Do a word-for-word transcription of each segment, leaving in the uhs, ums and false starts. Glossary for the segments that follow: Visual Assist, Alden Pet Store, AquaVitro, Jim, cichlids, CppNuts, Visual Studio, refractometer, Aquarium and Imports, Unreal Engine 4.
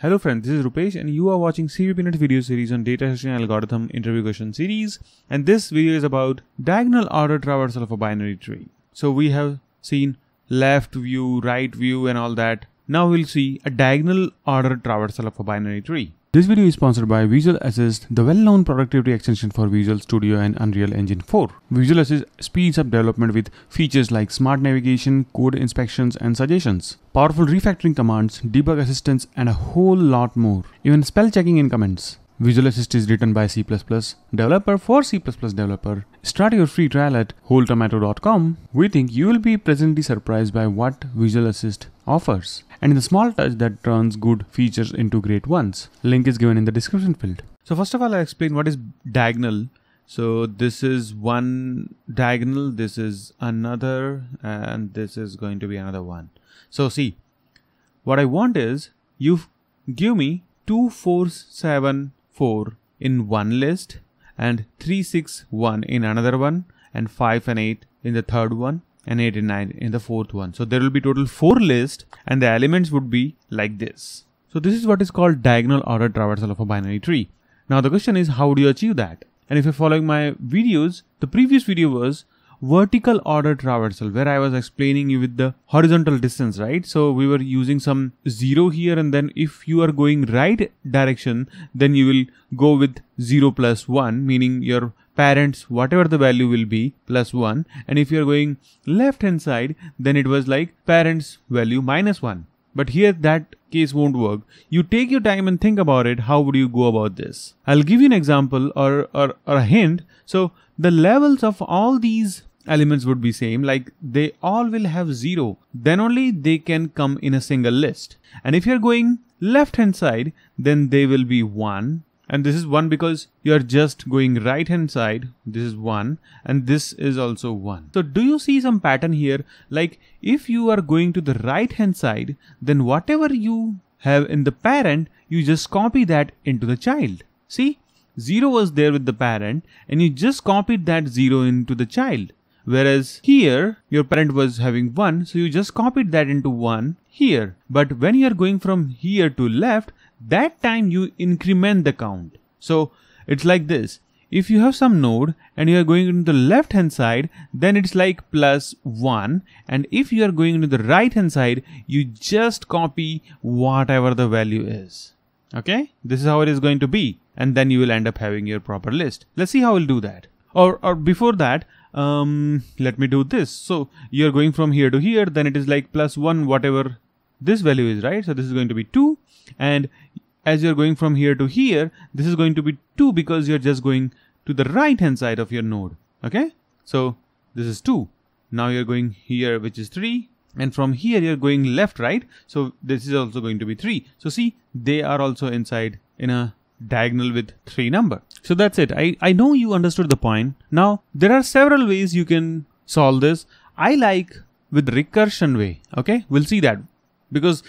Hello friend, this is Rupesh and you are watching CppNuts video series on data history and algorithm interview question series, and this video is about diagonal order traversal of a binary tree. So we have seen left view, right view and all that. Now we'll see a diagonal order traversal of a binary tree. This video is sponsored by Visual Assist, the well-known productivity extension for Visual Studio and Unreal Engine four. Visual Assist speeds up development with features like smart navigation, code inspections and suggestions, powerful refactoring commands, debug assistance and a whole lot more. Even spell checking in comments. Visual Assist is written by C plus plus developer for C plus plus developer. Start your free trial at whole tomato dot com. We think you will be pleasantly surprised by what Visual Assist offers and the small touch that turns good features into great ones. Link is given in the description field. So first of all, I'll explain what is diagonal. So this is one diagonal, this is another, and this is going to be another one. So see, what I want is you give me two, four, seven, four in one list and three, six, one in another one and five and eight in the third one and eight and nine in the fourth one. So there will be total four lists and the elements would be like this. So this is what is called diagonal order traversal of a binary tree. Now the question is, how do you achieve that? And if you're following my videos, the previous video was vertical order traversal, where I was explaining you with the horizontal distance, right? So we were using some zero here, and then if you are going right direction, then you will go with zero plus one, meaning your parents, whatever the value will be, plus one. And if you are going left hand side, then it was like parents value minus one. But here that case won't work. You take your time and think about it. How would you go about this? I'll give you an example or, or, or a hint. So the levels of all these elements would be same, like they all will have zero, then only they can come in a single list. And if you're going left hand side, then they will be one, and this is one because you're just going right hand side. This is one and this is also one. So do you see some pattern here? Like if you are going to the right hand side, then whatever you have in the parent, you just copy that into the child. See, zero was there with the parent and you just copied that zero into the child. Whereas here, your parent was having one, so you just copied that into one here. But when you are going from here to left, that time you increment the count. So it's like this. If you have some node and you are going into the left hand side, then it's like plus one. And if you are going into the right hand side, you just copy whatever the value is. Okay, this is how it is going to be. And then you will end up having your proper list. Let's see how we'll do that. Or, or before that, um, let me do this. So you're going from here to here, then it is like plus one, whatever this value is, right? So this is going to be two. And as you're going from here to here, this is going to be two because you're just going to the right hand side of your node. Okay, so this is two. Now you're going here, which is three. And from here, you're going left, right? So this is also going to be three. So see, they are also inside in a diagonal with three number. So that's it. I, I know you understood the point. Now, there are several ways you can solve this. I like with recursion way. Okay, we'll see that, because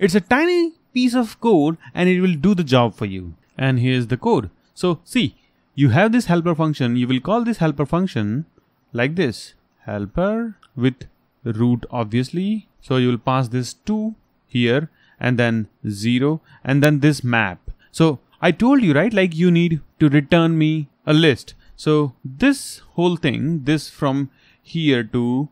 it's a tiny piece of code and it will do the job for you. And here's the code. So see, you have this helper function. You will call this helper function like this, helper with root, obviously. So you will pass this two here and then zero and then this map. So I told you, right, like you need to return me a list. So this whole thing, this from here to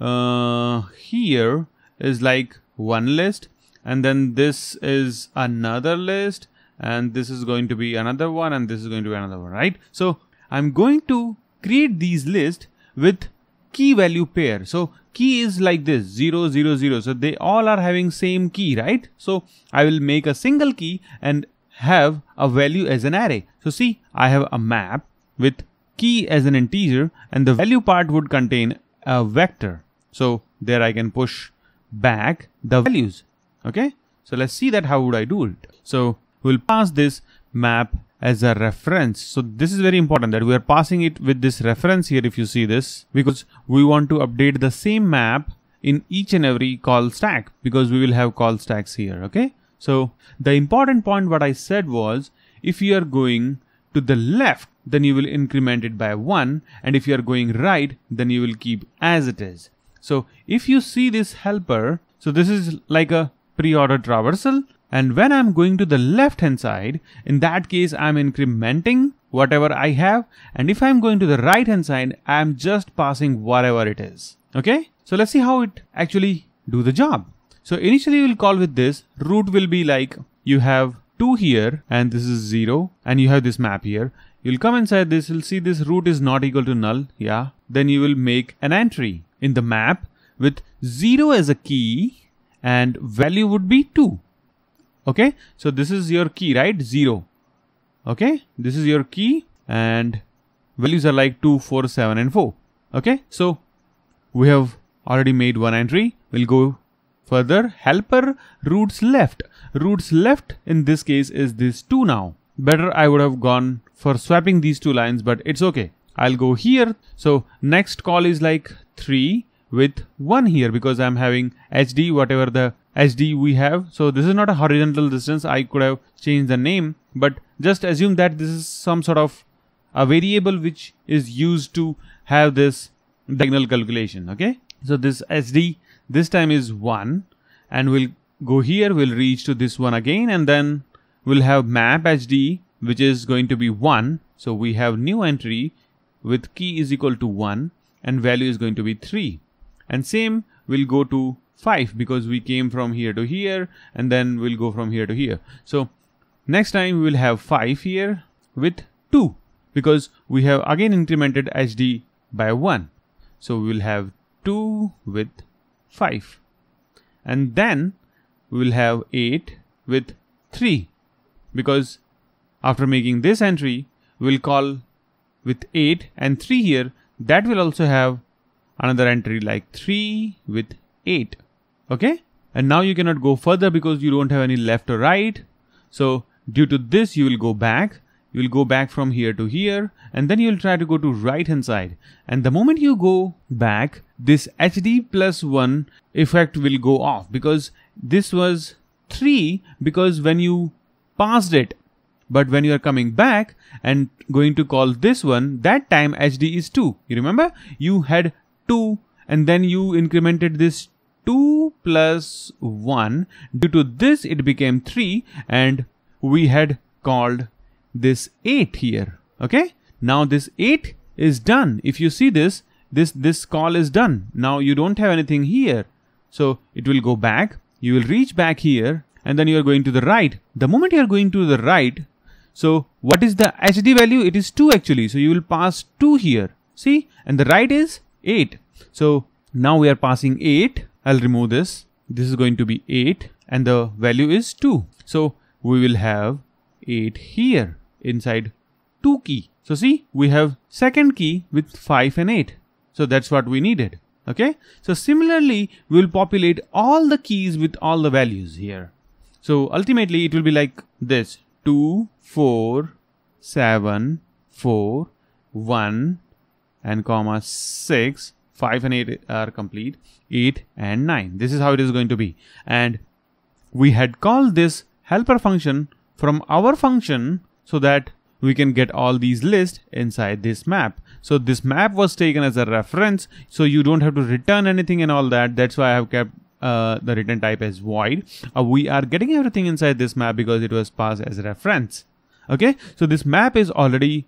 uh, here is like one list, and then this is another list, and this is going to be another one, and this is going to be another one, right? So I'm going to create these lists with key value pair. So key is like this, zero, zero, zero. So they all are having same key, right? So I will make a single key and have a value as an array. So see, I have a map with key as an integer and the value part would contain a vector. So there I can push back the values. Okay, so let's see that how would I do it. So we'll pass this map as a reference. So this is very important that we are passing it with this reference here, if you see this, because we want to update the same map in each and every call stack, because we will have call stacks here. Okay, so the important point what I said was, if you are going to the left, then you will increment it by one, and if you are going right, then you will keep as it is. So if you see this helper, so this is like a pre-order traversal And when I'm going to the left hand side, in that case, I'm incrementing whatever I have. And if I'm going to the right hand side, I'm just passing whatever it is. Okay. So let's see how it actually do the job. So initially we'll call with this root will be like you have two here and this is zero and you have this map here. You'll come inside this, you'll see this root is not equal to null. Yeah. Then you will make an entry in the map with zero as a key and value would be two. Okay. So this is your key, right? Zero. Okay. This is your key and values are like two, four, seven, and four. Okay. So we have already made one entry. We'll go further. Helper roots left. Roots left in this case is this two now. Better I would have gone for swapping these two lines, but it's okay. I'll go here. So next call is like three with one here because I'm having H D, whatever the H D we have. So this is not a horizontal distance. I could have changed the name, but just assume that this is some sort of a variable which is used to have this diagonal calculation. Okay. So this S D this time is one and we'll go here. We'll reach to this one again and then we'll have map H D, which is going to be one. So we have new entry with key is equal to one and value is going to be three. And same we'll go to five because we came from here to here and then we'll go from here to here. So next time we'll have five here with two because we have again incremented H D by one. So we'll have two with five and then we'll have eight with three because after making this entry we'll call with eight and three here. That will also have another entry like three with eight. Okay. And now you cannot go further because you don't have any left or right. So due to this you will go back. You'll go back from here to here and then you'll try to go to right hand side. And the moment you go back, this H D plus one effect will go off because this was three because when you passed it, but when you are coming back and going to call this one, that time H D is two. You remember you had two and then you incremented this two plus one. Due to this, it became three and we had called this eight here. Okay. Now this eight is done. If you see this, this, this call is done. Now you don't have anything here. So it will go back. You will reach back here and then you are going to the right. The moment you are going to the right. So what is the H D value? It is two actually. So you will pass two here. See, and the right is eight. So now we are passing eight. I'll remove this. This is going to be eight and the value is two. So we will have eight here inside two key. So see, we have second key with five and eight. So that's what we needed. Okay. So similarly, we'll populate all the keys with all the values here. So ultimately it will be like this two, four, seven, four, one and comma six, five and eight are complete, eight and nine. This is how it is going to be. And we had called this helper function from our function so that we can get all these lists inside this map. So this map was taken as a reference. So you don't have to return anything and all that. That's why I have kept uh, the return type as void. Uh, we are getting everything inside this map because it was passed as a reference. Okay. So this map is already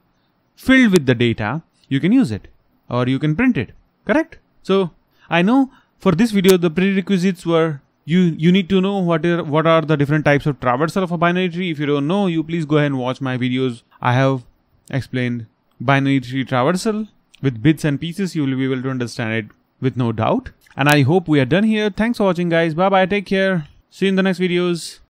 filled with the data. You can use it or you can print it. Correct. So I know for this video, the prerequisites were You you need to know what are, what are the different types of traversal of a binary tree. If you don't know, you please go ahead and watch my videos. I have explained binary tree traversal with bits and pieces. You will be able to understand it with no doubt. And I hope we are done here. Thanks for watching, guys. Bye bye. Take care. See you in the next videos.